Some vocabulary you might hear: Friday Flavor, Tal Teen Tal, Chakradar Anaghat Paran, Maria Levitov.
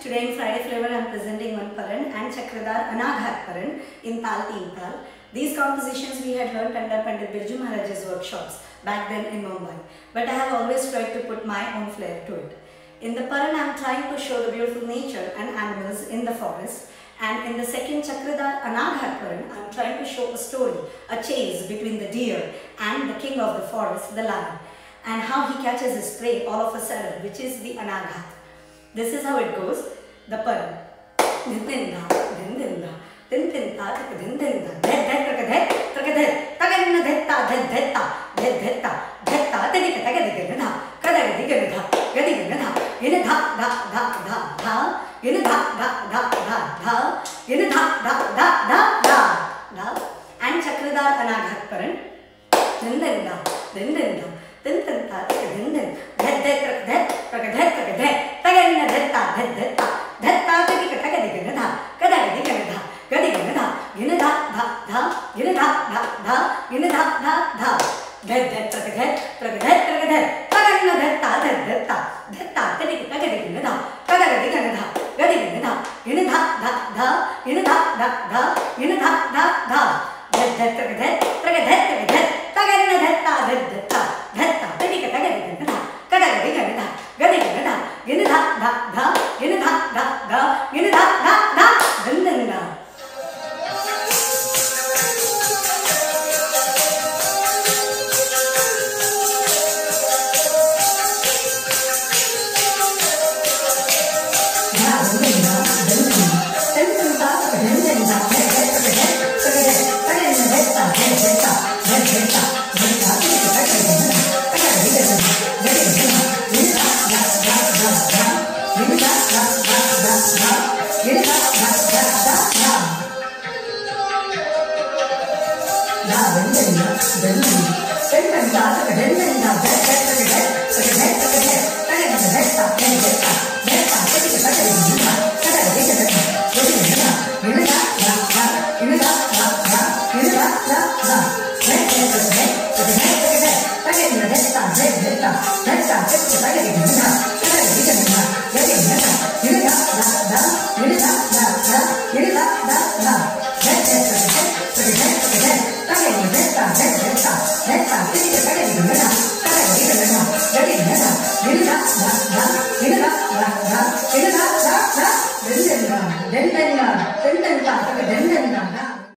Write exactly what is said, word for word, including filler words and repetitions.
Today in Friday Flavor I am presenting one Paran and Chakradar Anaghat Paran in Tal Teen Tal. These compositions we had learnt under Pandit Birju Maharaj's workshops back then in Mumbai. But I have always tried to put my own flair to it. In the Paran I am trying to show the beautiful nature and animals in the forest. And in the second Chakradar Anaghat Paran, I am trying to show a story, a chase between the deer and the king of the forest, the lion. And how he catches his prey all of a sudden, which is the Anaghat. This is how it goes. The Paran. Din din da, din din da, din din da, din din da, dhet dhet taka dhet taka dhet taka dinna dhet ta dhet dhet ta dhet dhet ta dhet ta tadi ka taka dika na kada ka dika na gadi ka na yena dha dha dha dha dha yena dha dha dha dha dha yena dha dha dha dha dha dha. And Chakradar Anaghat Paran. Din din da, din din da, din din ta taka din din dhet dhet taka dhet taka dhet taka dhet. Get it up,